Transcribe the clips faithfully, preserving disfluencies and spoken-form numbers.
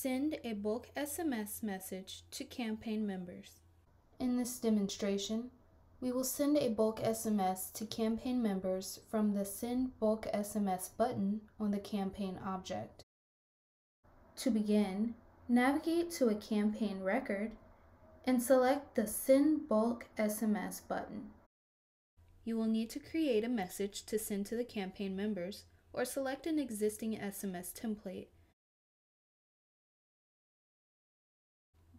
Send a bulk S M S message to campaign members. In this demonstration, we will send a bulk S M S to campaign members from the Send Bulk S M S button on the campaign object. To begin, navigate to a campaign record and select the Send Bulk S M S button. You will need to create a message to send to the campaign members or select an existing S M S template.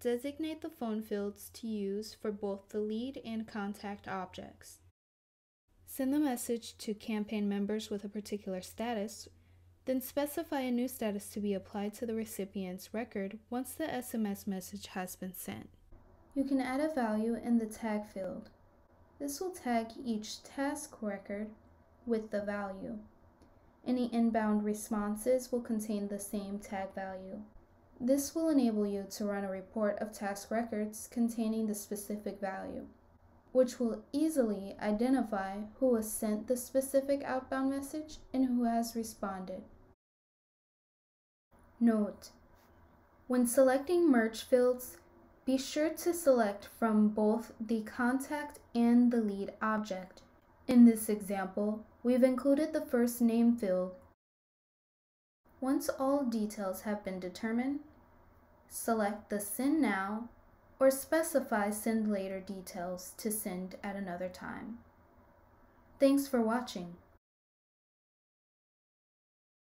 Designate the phone fields to use for both the lead and contact objects. Send the message to campaign members with a particular status, then specify a new status to be applied to the recipient's record once the S M S message has been sent. You can add a value in the tag field. This will tag each task record with the value. Any inbound responses will contain the same tag value. This will enable you to run a report of task records containing the specific value, which will easily identify who was sent the specific outbound message and who has responded. Note: when selecting merge fields, be sure to select from both the contact and the lead object. In this example, we've included the first name field. Once all details have been determined, select the Send Now or specify Send Later details to send at another time. Thanks for watching.